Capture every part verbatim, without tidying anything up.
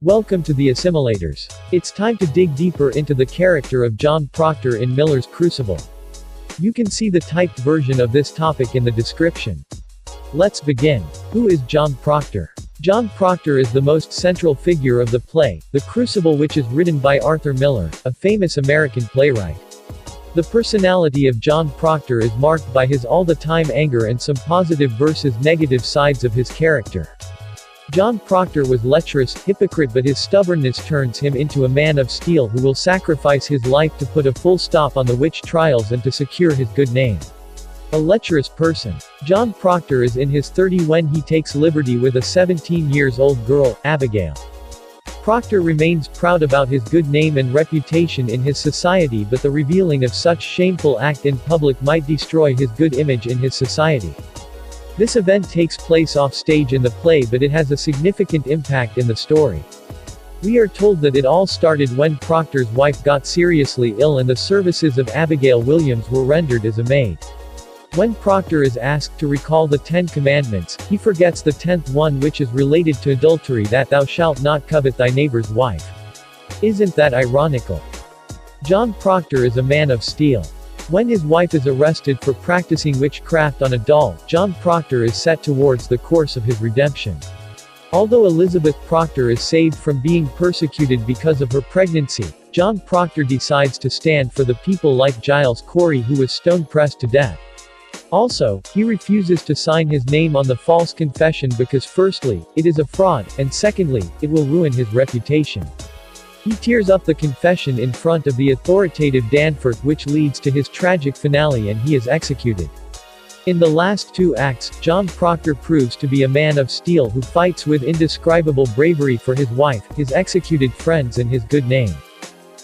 Welcome to The Assimilators. It's time to dig deeper into the character of John Proctor in Miller's Crucible. You can see the typed version of this topic in the description. Let's begin. Who is John Proctor? John Proctor is the most central figure of the play, The Crucible, which is written by Arthur Miller, a famous American playwright. The personality of John Proctor is marked by his all-the-time anger and some positive versus negative sides of his character. John Proctor was lecherous, hypocrite, but his stubbornness turns him into a man of steel who will sacrifice his life to put a full stop on the witch trials and to secure his good name. A lecherous person. John Proctor is in his thirties when he takes liberty with a seventeen years old girl, Abigail. Proctor remains proud about his good name and reputation in his society, but the revealing of such shameful act in public might destroy his good image in his society. This event takes place offstage in the play, but it has a significant impact in the story. We are told that it all started when Proctor's wife got seriously ill and the services of Abigail Williams were rendered as a maid. When Proctor is asked to recall the Ten Commandments, he forgets the tenth one, which is related to adultery, that thou shalt not covet thy neighbor's wife. Isn't that ironical? John Proctor is a man of steel. When his wife is arrested for practicing witchcraft on a doll, John Proctor is set towards the course of his redemption. Although Elizabeth Proctor is saved from being persecuted because of her pregnancy, John Proctor decides to stand for the people like Giles Corey, who was stone-pressed to death. Also, he refuses to sign his name on the false confession because, firstly, it is a fraud, and secondly, it will ruin his reputation. He tears up the confession in front of the authoritative Danforth, which leads to his tragic finale, and he is executed. In the last two acts, John Proctor proves to be a man of steel who fights with indescribable bravery for his wife, his executed friends, and his good name.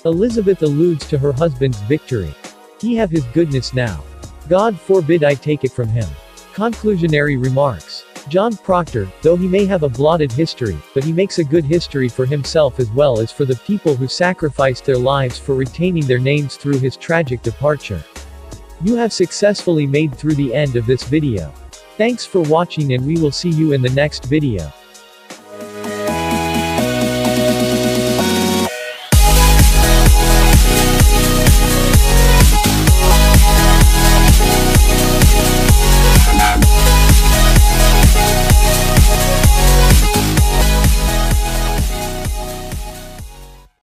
Elizabeth alludes to her husband's victory. He have his goodness now. God forbid I take it from him. Conclusionary remarks. John Proctor, though he may have a blotted history, but he makes a good history for himself as well as for the people who sacrificed their lives for retaining their names through his tragic departure. You have successfully made through the end of this video. Thanks for watching, and we will see you in the next video.